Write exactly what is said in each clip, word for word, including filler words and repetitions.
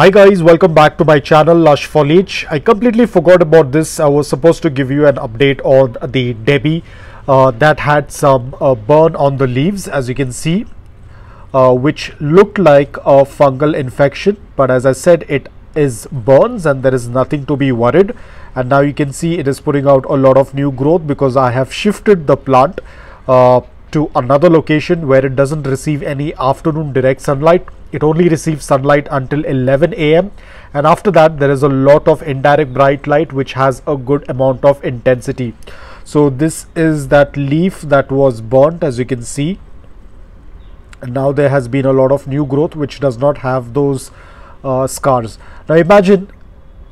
Hi guys, welcome back to my channel Lush Foliage. I completely forgot about this. I was supposed to give you an update on the Debbie uh, that had some uh, burn on the leaves, as you can see, uh, which looked like a fungal infection, but as I said, it is burns and there is nothing to be worried. And now you can see it is putting out a lot of new growth because I have shifted the plant uh, to another location where it doesn't receive any afternoon direct sunlight. It only receives sunlight until eleven A M and after that there is a lot of indirect bright light which has a good amount of intensity. So this is that leaf that was burnt, as you can see, and now there has been a lot of new growth which does not have those uh, scars. Now imagine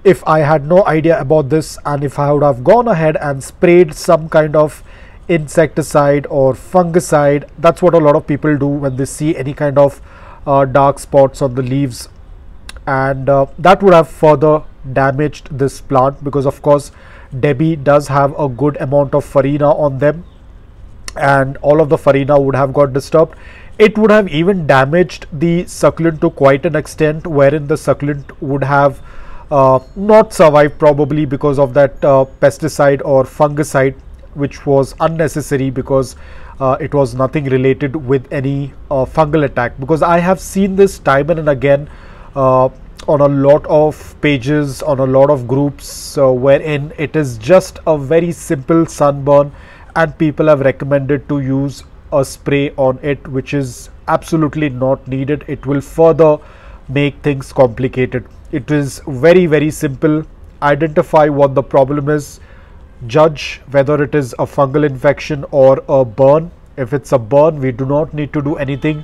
if I had no idea about this and if I would have gone ahead and sprayed some kind of insecticide or fungicide. That's what a lot of people do when they see any kind of Uh, dark spots on the leaves, and uh, that would have further damaged this plant because of course Debbie does have a good amount of farina on them, and all of the farina would have got disturbed. It would have even damaged the succulent to quite an extent wherein the succulent would have uh, not survived, probably because of that uh, pesticide or fungicide, which was unnecessary because Uh, it was nothing related with any uh, fungal attack. Because I have seen this time and again uh, on a lot of pages, on a lot of groups, uh, wherein it is just a very simple sunburn and people have recommended to use a spray on it, which is absolutely not needed. It will further make things complicated. It is very very simple. Identify what the problem is, judge whether it is a fungal infection or a burn. If it's a burn, we do not need to do anything.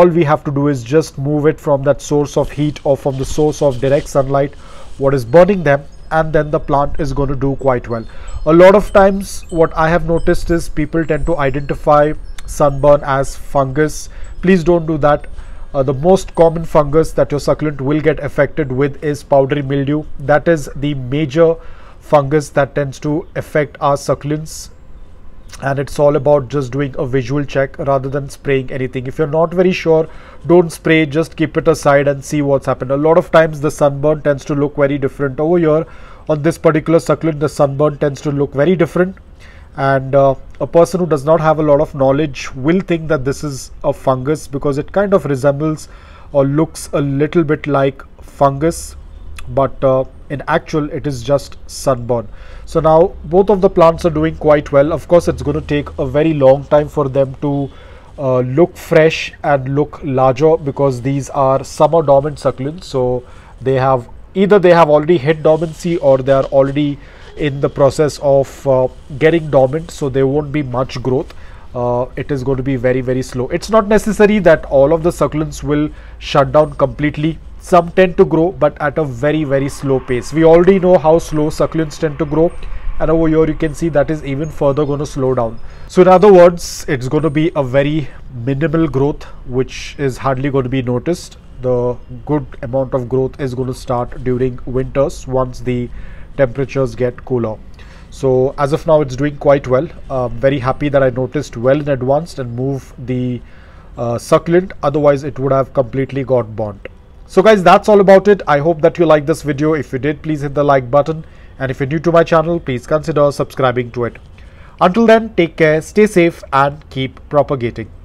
All we have to do is just move it from that source of heat or from the source of direct sunlight, what is burning them, and then the plant is going to do quite well. A lot of times what I have noticed is people tend to identify sunburn as fungus. Please don't do that. Uh, the most common fungus that your succulent will get affected with is powdery mildew. That is the major fungus that tends to affect our succulents, and it's all about just doing a visual check rather than spraying anything. If you're not very sure, don't spray, just keep it aside and see what's happened. A lot of times the sunburn tends to look very different. Over here on this particular succulent, the sunburn tends to look very different, and uh, a person who does not have a lot of knowledge will think that this is a fungus because it kind of resembles or looks a little bit like fungus, but uh, in actual it is just sunburn. So now both of the plants are doing quite well. Of course it's going to take a very long time for them to uh, look fresh and look larger because these are summer dormant succulents, so they have either they have already hit dormancy or they are already in the process of uh, getting dormant, so there won't be much growth. Uh, it is going to be very very slow. It's not necessary that all of the succulents will shut down completely. Some tend to grow, but at a very very slow pace. We already know how slow succulents tend to grow, and over here you can see that is even further going to slow down. So in other words, it's going to be a very minimal growth which is hardly going to be noticed. The good amount of growth is going to start during winters once the temperatures get cooler. So as of now it's doing quite well. I'm very happy that I noticed well in advance and moved the uh, succulent, otherwise it would have completely got burnt. So guys, that's all about it. I hope that you liked this video. If you did, please hit the like button, and if you're new to my channel, please consider subscribing to it. Until then, take care, stay safe and keep propagating.